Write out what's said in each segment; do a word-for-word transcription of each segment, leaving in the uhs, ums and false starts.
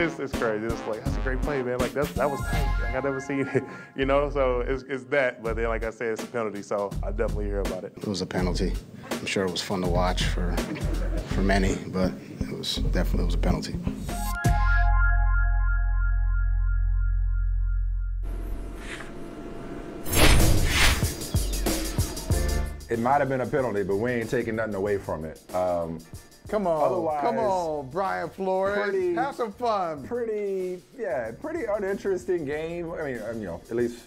It's, it's crazy. It's like, that's a great play, man. Like, that's, that was tight. Like, I've never seen it, you know? So it's, it's that, but then, like I said, it's a penalty, so I definitely hear about it. It was a penalty. I'm sure it was fun to watch for, for many, but it was definitely it was a penalty. It might have been a penalty, but we ain't taking nothing away from it. Um, Come on, Otherwise, come on, Brian Flores. Pretty, have some fun. Pretty, yeah, pretty uninteresting game. I mean, you know, at least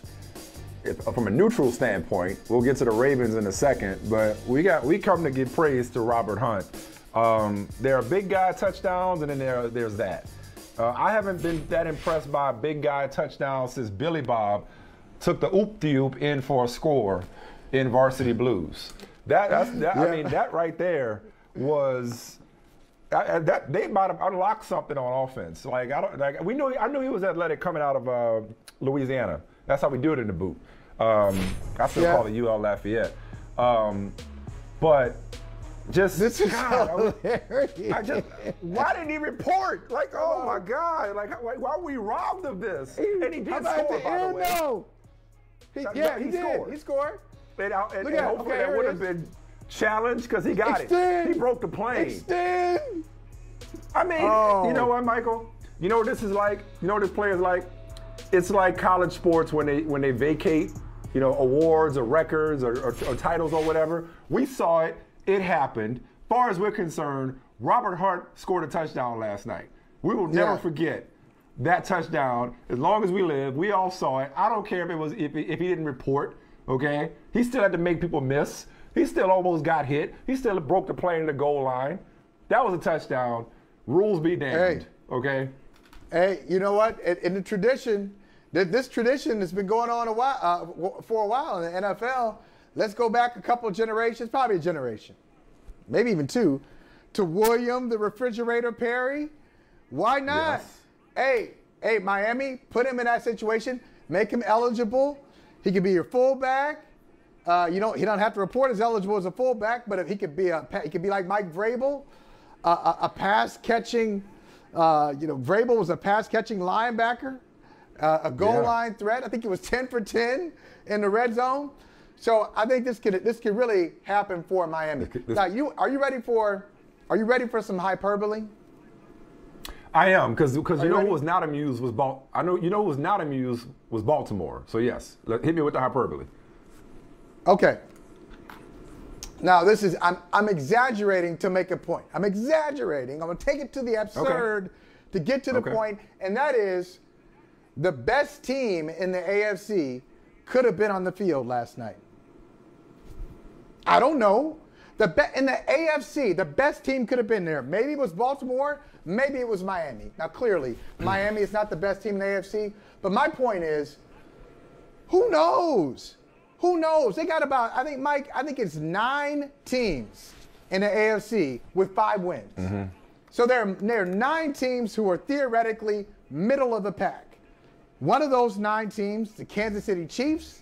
if, from a neutral standpoint. We'll get to the Ravens in a second, but we got we come to give praise to Robert Hunt. Um, there are big guy touchdowns, and then there there's that. Uh, I haven't been that impressed by a big guy touchdown since Billy Bob took the oop-de-oop in for a score in Varsity Blues. That, that's, that yeah. I mean, that right there. Was I, I, that they might have unlocked something on offense? Like I don't like we knew I knew he was athletic coming out of uh, Louisiana. That's how we do it in the boot. Um, I still yeah. call it U L Lafayette. Um, but just this is God, hilarious. I, I just why didn't he report? Like oh uh, my God! Like why, why were we robbed of this? He, and he did score by the way. No. He, that, yeah, he, he did. Scored. He scored. And, and, and, and hopefully okay, that would have been. Challenge because he got Extend. it. He broke the plane. Extend. I mean, oh. you know what, Michael? You know what this is like? You know what this play is like? It's like college sports when they when they vacate, you know, awards or records or, or, or titles or whatever. We saw it. It happened. Far as we're concerned, Robert Hunt scored a touchdown last night. We will never yeah. forget that touchdown as long as we live. We all saw it. I don't care if it was if if he didn't report. Okay, he still had to make people miss. He still almost got hit. He still broke the plane to the goal line. That was a touchdown. Rules be damned, hey. okay? Hey, you know what? In the tradition, this tradition has been going on a while, uh, for a while in the N F L. Let's go back a couple of generations, probably a generation, maybe even two, to William the Refrigerator Perry. Why not? Yes. Hey, hey, Miami, put him in that situation. Make him eligible. He could be your fullback. Uh, you don't. He don't have to report as eligible as a fullback, but if he could be a, he could be like Mike Vrabel, uh, a, a pass catching. Uh, you know, Vrabel was a pass catching linebacker, uh, a goal yeah. line threat. I think it was ten for ten in the red zone. So I think this could this could really happen for Miami. Now, you are you ready for? Are you ready for some hyperbole? I am, because because you know ready? who was not amused was Bal I know you know who was not amused was Baltimore. So yes, hit me with the hyperbole. Okay. Now this is I'm I'm exaggerating to make a point. I'm exaggerating. I'm gonna take it to the absurd okay. to get to the okay. point, and that is the best team in the A F C could have been on the field last night. I don't know. The be in the A F C, the best team could have been there. Maybe it was Baltimore, maybe it was Miami. Now clearly, Miami is not the best team in the A F C, but my point is, who knows? Who knows? They got about, I think, Mike, I think it's nine teams in the A F C with five wins. Mm-hmm. So there are, there are nine teams who are theoretically middle of the pack. One of those nine teams, the Kansas City Chiefs,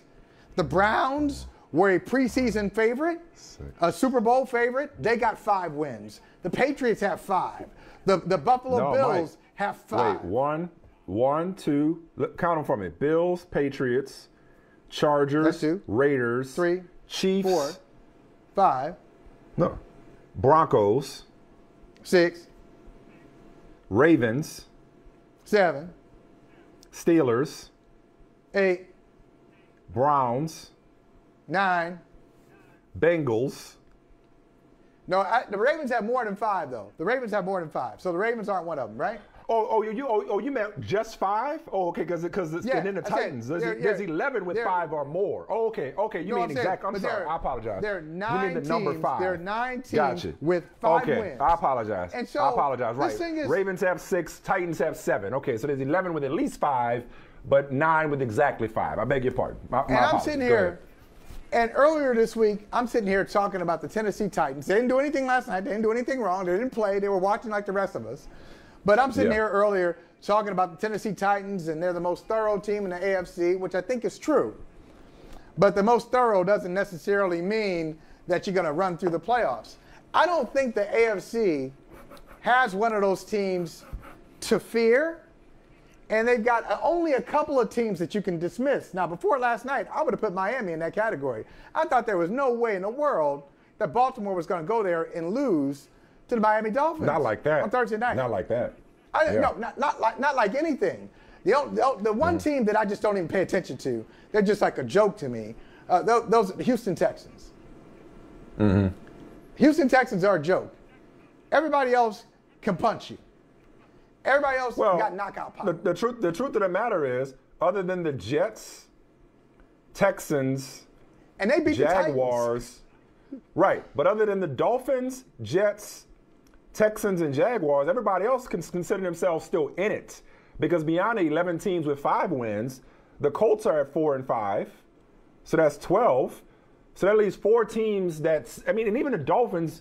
the Browns were a preseason favorite, Sick. a Super Bowl favorite. They got five wins. The Patriots have five. The, the Buffalo no, Bills Mike, have five. Wait, one, one, two. Look, count them for me. Bills, Patriots. Chargers, two, Raiders, three, Chiefs, four, five, no, Broncos, six, Ravens, seven, Steelers, eight, Browns, nine, Bengals. No, I, the Ravens have more than five though. The Ravens have more than five, so the Ravens aren't one of them, right? Oh, oh, you, oh, oh, you meant just five? Oh, okay, because because yeah, and then the Titans, there's, there, there's eleven with five or more. Oh, okay, okay, you no, mean exactly. I'm, exact, I'm sorry, are, I apologize. There are nine you mean the number teams. Five. There are nine teams gotcha. with five okay, wins. I apologize. And so I apologize. Right. Is, Ravens have six. Titans have seven. Okay, so there's eleven with at least five, but nine with exactly five. I beg your pardon. My, and my I'm apologies. sitting here, and earlier this week, I'm sitting here talking about the Tennessee Titans. They didn't do anything last night. They didn't do anything wrong. They didn't play. They were watching like the rest of us. But I'm sitting yeah. here earlier talking about the Tennessee Titans, and they're the most thorough team in the A F C, which I think is true. But the most thorough doesn't necessarily mean that you're going to run through the playoffs. I don't think the A F C has one of those teams to fear, and they've got only a couple of teams that you can dismiss. Now, before last night, I would have put Miami in that category. I thought there was no way in the world that Baltimore was going to go there and lose to the Miami Dolphins. Not like that. On Thursday night. Not like that. I didn't, yeah. No, not, not, like, not like anything. The, the, the one mm. team that I just don't even pay attention to, they're just like a joke to me, uh, those, those Houston Texans. Mm-hmm. Houston Texans are a joke. Everybody else can punch you. Everybody else well, got knockout power. The, the, truth, the truth of the matter is, other than the Jets, Texans, and they beat Jaguars, the right, but other than the Dolphins, Jets, Texans, and Jaguars, everybody else can consider themselves still in it. Because beyond the eleven teams with five wins, the Colts are at four and five, so that's twelve. So that leaves four teams that's, I mean, and even the Dolphins,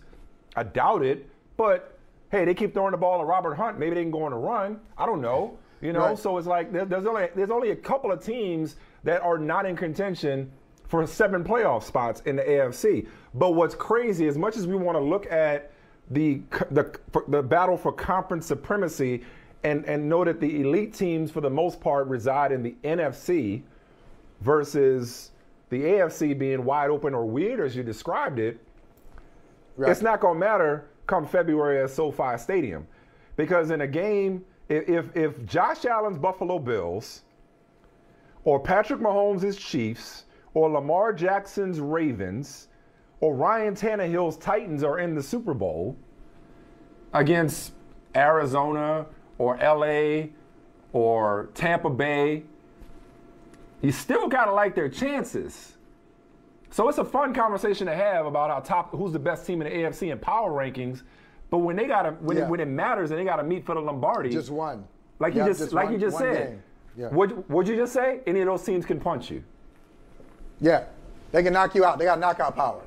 I doubt it, but hey, they keep throwing the ball to Robert Hunt. Maybe they can go on a run. I don't know. You know, right. So it's like there's only there's only a couple of teams that are not in contention for seven playoff spots in the A F C. But what's crazy, as much as we want to look at the the the battle for conference supremacy and and know that the elite teams for the most part reside in the N F C versus the A F C being wide open or weird as you described it, right. It's not going to matter come February at SoFi Stadium. Because in a game, if, if Josh Allen's Buffalo Bills or Patrick Mahomes' Chiefs or Lamar Jackson's Ravens or Ryan Tannehill's Titans are in the Super Bowl against Arizona or L A or Tampa Bay, you still gotta like their chances. So it's a fun conversation to have about our top, who's the best team in the A F C and power rankings. But when they gotta, when, yeah. it, when it matters and they gotta meet for the Lombardi, just one. Like yeah, you just, just like one, you just said. Yeah. What would you just say? Any of those teams can punch you. Yeah, they can knock you out. They got knockout power.